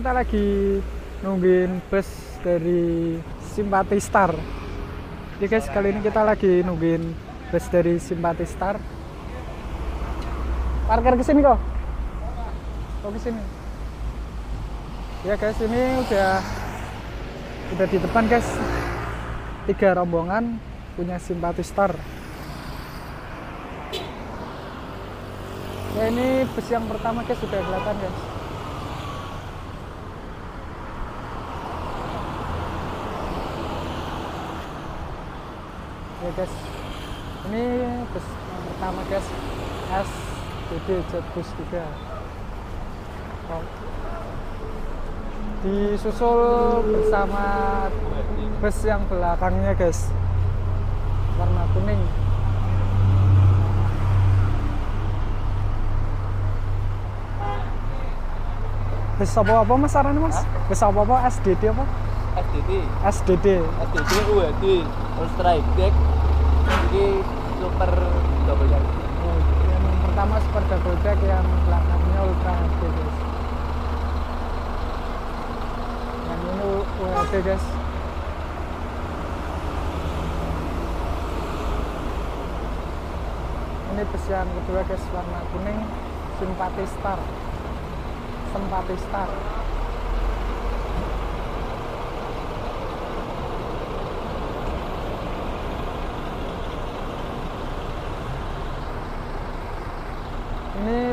kita lagi nungguin bus dari Sempati Star. Oke guys, kali ini kita lagi nungguin bus dari Sempati Star. Parkir kesini kok. Kok kesini? Ya guys, ini udah di depan guys. 3 rombongan punya Sempati Star. Ya ini bus yang pertama guys, sudah kelihatan guys. Ya guys, ini bus yang pertama guys, SDD Jetbus 3. Oh. Disusul bersama bus yang belakangnya guys, warna kuning. Bus apa-apa mas, saran mas? Bus apa-apa, SDD apa? SDD UHD, Ultra High-Tech. Ini super double deck. Yang pertama super double deck, yang belakangnya Ultra HD guys. Yang ini UHD guys. Ini bus yang kedua guys, warna kuning, Sempati Star. Ini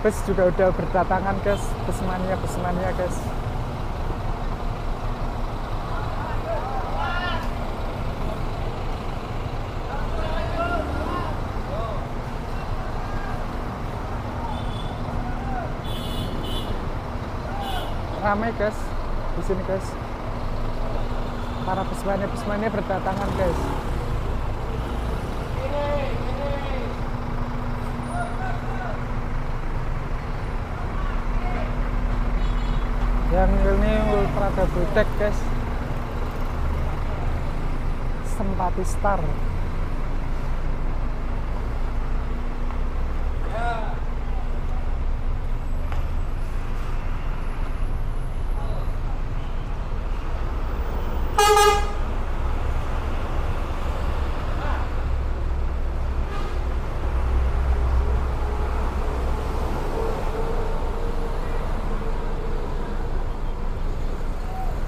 bus juga udah berdatangan guys, busmania guys. Ramai guys di sini guys. Para busmania berdatangan guys. Yang ini Ultra Double Deck guys, Sempati Star.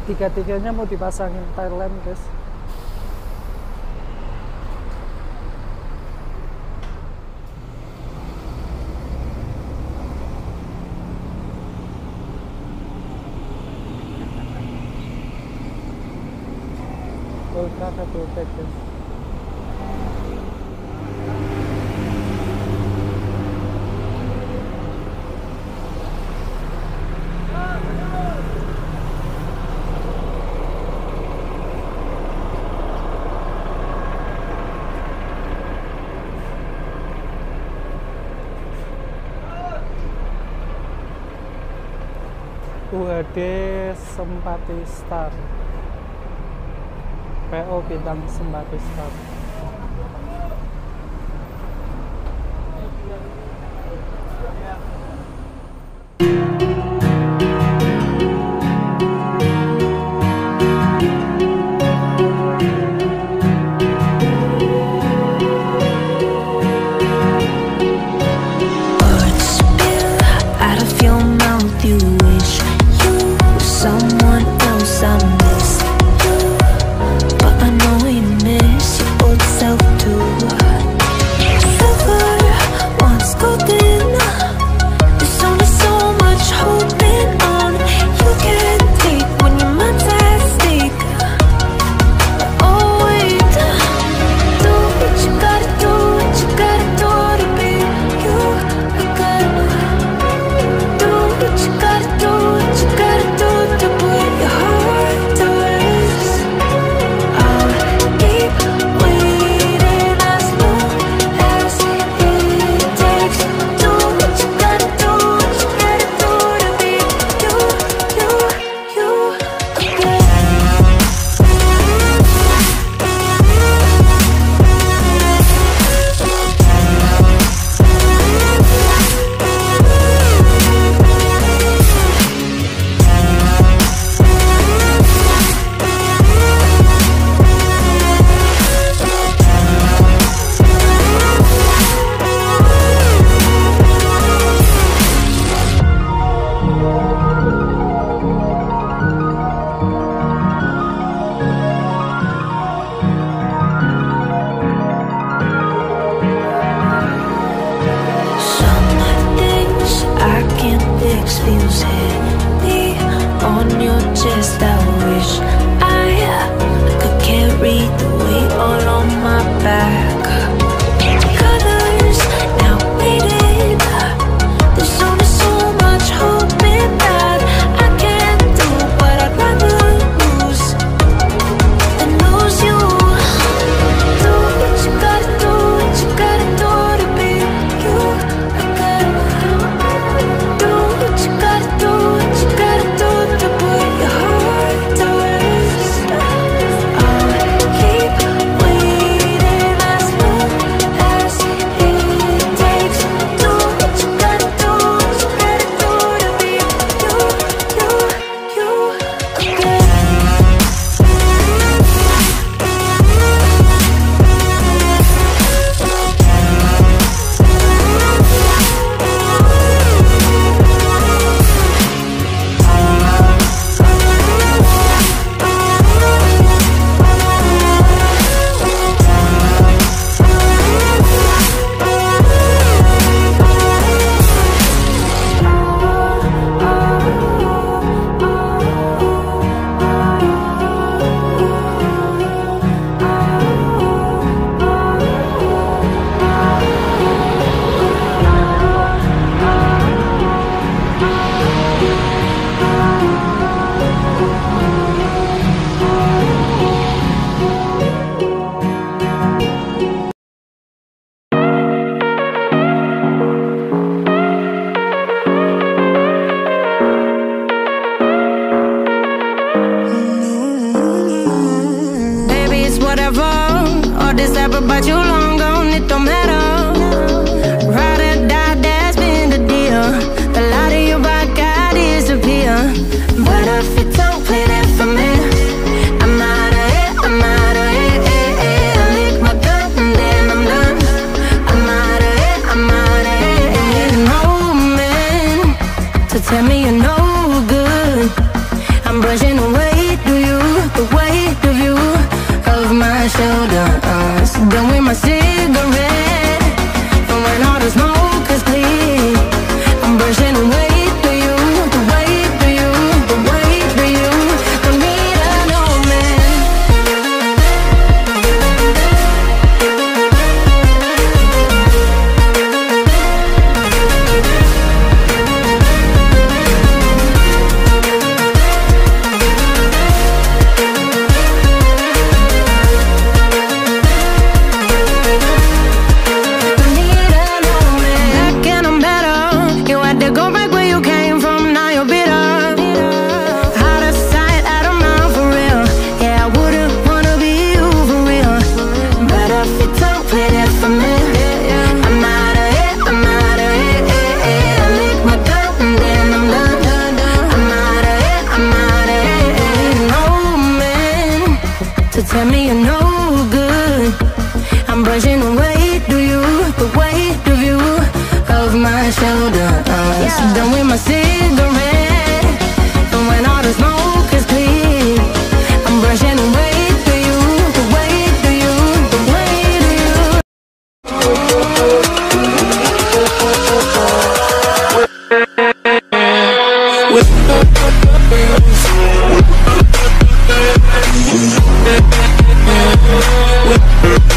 Tiga-tiganya mau dipasangin tail lamp guys. Ultra double deck guys. UHD Sempati Star, PO Bintang Sempati Star. Someone else I miss, but I know we miss you. Beauty on your chest, I wish I could carry the weight all on my back. Colors now faded, there's only so much hoping that I can do, but I'd rather lose than lose you. Do what you gotta do, what you gotta do to be you. I gotta do what you gotta do. With